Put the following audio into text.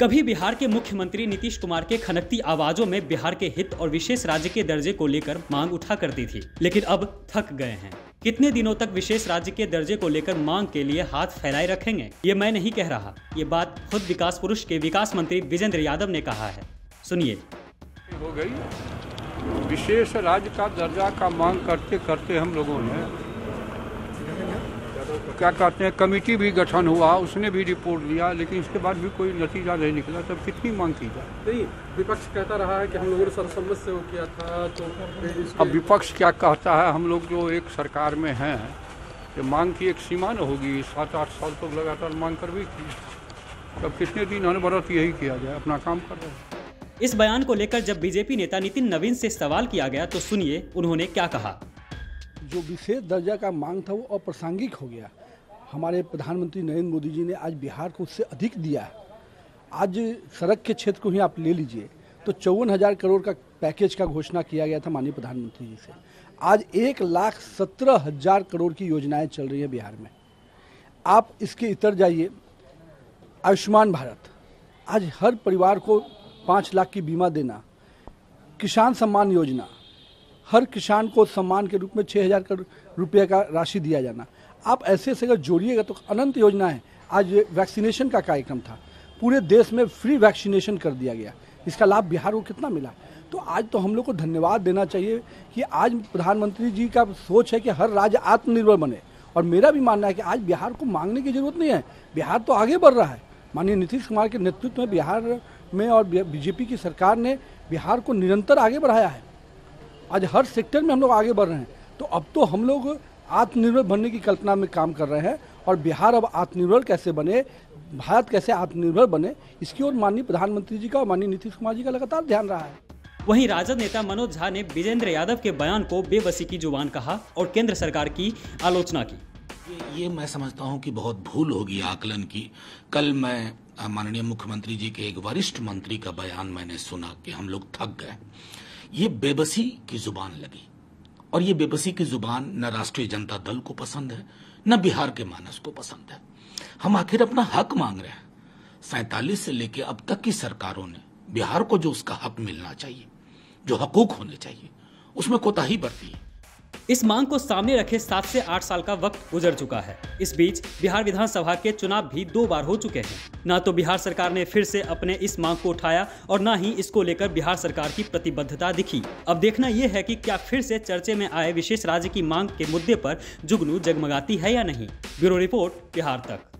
कभी बिहार के मुख्यमंत्री नीतीश कुमार के खनकती आवाजों में बिहार के हित और विशेष राज्य के दर्जे को लेकर मांग उठा करती थी, लेकिन अब थक गए हैं। कितने दिनों तक विशेष राज्य के दर्जे को लेकर मांग के लिए हाथ फैलाए रखेंगे? ये मैं नहीं कह रहा, ये बात खुद विकास पुरुष के विकास मंत्री बिजेंद्र यादव ने कहा है। सुनिए। हो गई विशेष राज्य का दर्जा का मांग करते करते हम लोगों ने क्या कहते हैं, कमेटी भी गठन हुआ, उसने भी रिपोर्ट दिया, लेकिन इसके बाद भी कोई नतीजा नहीं निकला। तब कितनी मांग की जाए? नहीं, विपक्ष कहता रहा है कि हम लोगों ने सर्वसम्मत से वो किया था, तो अब विपक्ष क्या कहता है? हम लोग जो एक सरकार में हैं, ये मांग की एक सीमा न होगी। 7-8 साल तक तो लगातार मांग कर भी की, तब कितने दिन अनवरत यही किया जाए? अपना काम कर रहे हैं। इस बयान को लेकर जब बीजेपी नेता नितिन नवीन से सवाल किया गया तो सुनिए उन्होंने क्या कहा। जो विशेष दर्जा का मांग था वो अप्रासंगिक हो गया। हमारे प्रधानमंत्री नरेंद्र मोदी जी ने आज बिहार को उससे अधिक दिया है। आज सड़क के क्षेत्र को ही आप ले लीजिए तो 54,000 करोड़ का पैकेज का घोषणा किया गया था माननीय प्रधानमंत्री जी से। आज 1,17,000 करोड़ की योजनाएं चल रही है बिहार में। आप इसके इतर जाइए, आयुष्मान भारत, आज हर परिवार को 5 लाख की बीमा देना, किसान सम्मान योजना, हर किसान को सम्मान के रूप में 6,000 करोड़ रुपये का राशि दिया जाना। आप ऐसे से अगर जोड़िएगा तो अनंत योजना है। आज वैक्सीनेशन का कार्यक्रम था, पूरे देश में फ्री वैक्सीनेशन कर दिया गया, इसका लाभ बिहार को कितना मिला। तो आज तो हम लोग को धन्यवाद देना चाहिए कि आज प्रधानमंत्री जी का सोच है कि हर राज्य आत्मनिर्भर बने। और मेरा भी मानना है कि आज बिहार को मांगने की जरूरत नहीं है, बिहार तो आगे बढ़ रहा है। माननीय नीतीश कुमार के नेतृत्व में बिहार में और बीजेपी की सरकार ने बिहार को निरंतर आगे बढ़ाया है। आज हर सेक्टर में हम लोग आगे बढ़ रहे हैं, तो अब तो हम लोग आत्मनिर्भर बनने की कल्पना में काम कर रहे हैं। और बिहार अब आत्मनिर्भर कैसे बने, भारत कैसे आत्मनिर्भर बने, इसकी ओर माननीय प्रधानमंत्री जी का और माननीय नीतीश कुमार जी का लगातार ध्यान रहा है। वहीं राजद नेता मनोज झा ने बिजेंद्र यादव के बयान को बेबसी की जुबान कहा और केंद्र सरकार की आलोचना की। ये मैं समझता हूँ कि बहुत भूल होगी आकलन की। कल मैं माननीय मुख्यमंत्री जी के एक वरिष्ठ मंत्री का बयान मैंने सुना कि हम लोग थक गए। ये बेबसी की जुबान लगी, और ये बेबसी की जुबान न राष्ट्रीय जनता दल को पसंद है, न बिहार के मानस को पसंद है। हम आखिर अपना हक मांग रहे हैं। 47 से लेके अब तक की सरकारों ने बिहार को जो उसका हक मिलना चाहिए, जो हकूक होने चाहिए, उसमें कोताही बरती है। इस मांग को सामने रखे 7 से 8 साल का वक्त गुजर चुका है। इस बीच बिहार विधानसभा के चुनाव भी 2 बार हो चुके हैं। ना तो बिहार सरकार ने फिर से अपने इस मांग को उठाया और ना ही इसको लेकर बिहार सरकार की प्रतिबद्धता दिखी। अब देखना यह है कि क्या फिर से चर्चे में आए विशेष राज्य की मांग के मुद्दे पर जुगनू जगमगाती है या नहीं। ब्यूरो रिपोर्ट, बिहार तक।